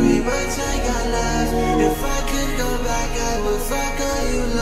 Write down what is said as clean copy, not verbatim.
Very much I got left. If I could go back, I would fuck all you love.